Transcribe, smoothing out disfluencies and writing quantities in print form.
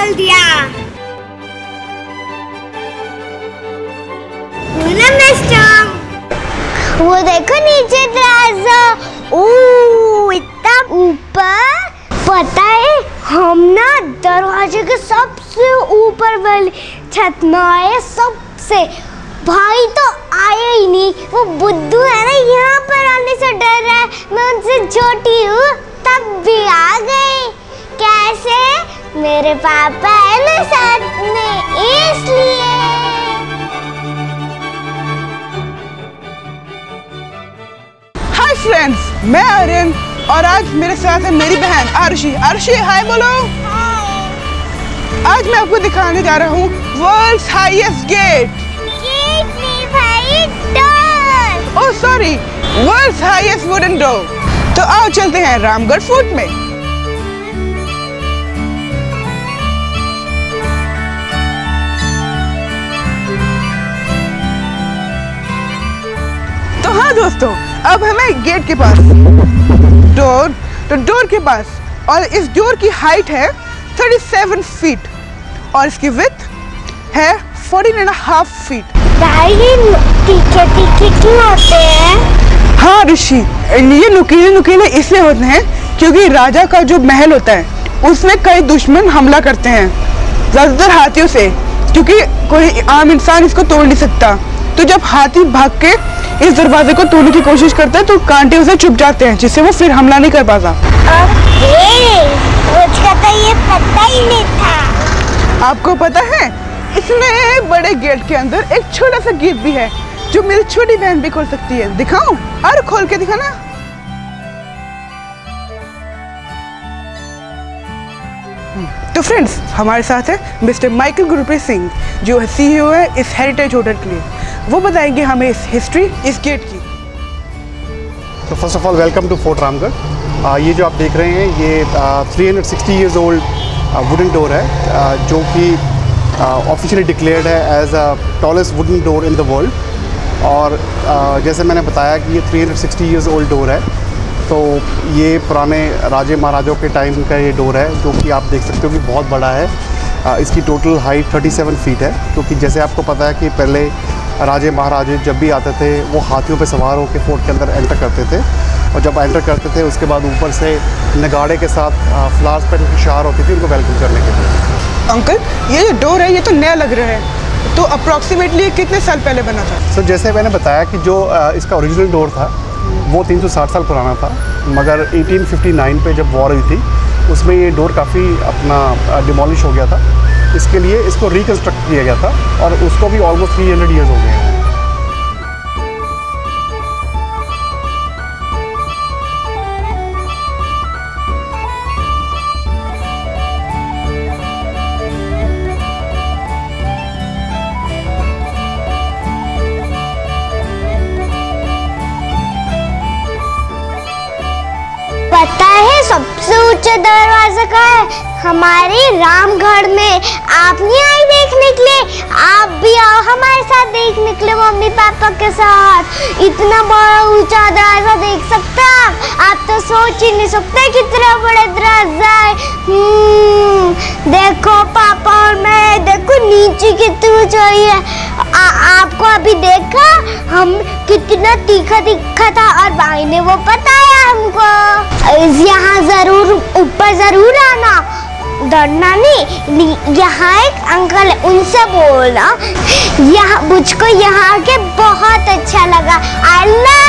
बदल दिया। वो देखो नीचे दराजा, इतना ऊपर। पता है हम ना दरवाजे के सबसे ऊपर वाली छत में आए, सबसे भाई तो आया ही नहीं। वो बुद्धू है ना, यहाँ पर आने से डर रहा है। मैं उनसे छोटी हूँ तब भी आ गई। कैसे? मेरे पापा है ना साथ में, इसलिए। हाय फ्रेंड्स, मैं आर्यन और आज मेरे साथ है मेरी बहन आरशी। आरशी हाय बोलो। आज मैं आपको दिखाने जा रहा हूँ world's highest gate. Oh sorry, world's highest wooden door. तो आओ चलते हैं रामगढ़ फोर्ट में। तो हाँ दोस्तों, अब हमें गेट के पास डोर के पास, और इस डोर की हाइट है 37 फीट और इसकी विड्थ है 14.5 फीट। भाई ये तीखे तीखे क्यों होते हैं? हाँ ऋषि, ये नुकीले नुकीले इसलिए होते हैं क्योंकि राजा का जो महल होता है उसमें कई दुश्मन हमला करते हैं, ज़्यादातर हाथियों से, क्योंकि कोई आम इंसान इसको तोड़ नहीं सकता। तो जब हाथी भाग के इस दरवाजे को तोड़ने की कोशिश करता है तो कांटे उसे चुप जाते हैं, जिससे वो फिर हमला नहीं कर पाता। मुझको तो ये पता ही नहीं था। आपको पता है इसमें बड़े गेट के अंदर एक छोटा सा गेट भी है जो मेरी छोटी बहन भी खोल सकती है। दिखाऊं? और खोल के दिखाना। तो फ्रेंड्स, हमारे साथ है मिस्टर माइकल गुरप्रीत सिंह जो सीईओ है इस हेरिटेज होटल के लिए। वो बताएंगे हमें इस हिस्ट्री इस गेट की। तो first of all welcome to fort Ramgarh. ये जो आप देख रहे हैं ये 360 ईयर्स ओल्ड वुडन डोर है, जो कि ऑफिशियली डिक्लेयर्ड है as a tallest wooden door in the world. और जैसे मैंने बताया कि ये 360 ईयर्स ओल्ड डोर है, तो ये पुराने राजे महाराजों के टाइम का ये डोर है, जो कि आप देख सकते हो कि बहुत बड़ा है। इसकी टोटल हाइट 37 फीट है, क्योंकि जैसे आपको पता है कि पहले राजे महाराजे जब भी आते थे वो हाथियों पर सवार होकर फोर्ट के अंदर एंटर करते थे, और जब एंटर करते थे उसके बाद ऊपर से नगाड़े के साथ फ्लावर्स पर शार होती थी उनको वेलकम करने के लिए। अंकल, ये जो डोर है ये तो नया लग रहा है, तो अप्रॉक्सीमेटली कितने साल पहले बना था? सो जैसे मैंने बताया कि जो इसका ओरिजिनल डोर था वो 360 साल पुराना था, मगर 1859 पे जब वॉर हुई थी उसमें ये डोर काफ़ी अपना डिमोलिश हो गया था। इसके लिए इसको रिकन्स्ट्रक्ट किया गया था और उसको भी ऑलमोस्ट 300 ईयर्स हो गए हैं। पता है सबसे ऊंचा दरवाजा कहाँ है? हमारे रामगढ़ में। आप नहीं आई देखने के लिए? आप भी आओ हमारे साथ देखने के लिए, मम्मी पापा के साथ। इतना बड़ा ऊंचा दरवाजा देख सकते हैं आप तो सोच ही नहीं सकते कितना बड़ा दरवाजा है। देखो पापा और मैं, देखो नीचे कितनी ऊंचाई है। आपको अभी देखा हम कितना तीखा तीखा था, और भाई ने वो बताया हमको। यहाँ जरूर ऊपर जरूर आना, डरना नहीं। यहाँ एक अंकल है, उनसे बोलना। यहाँ मुझको यहाँ के बहुत अच्छा लगा। आई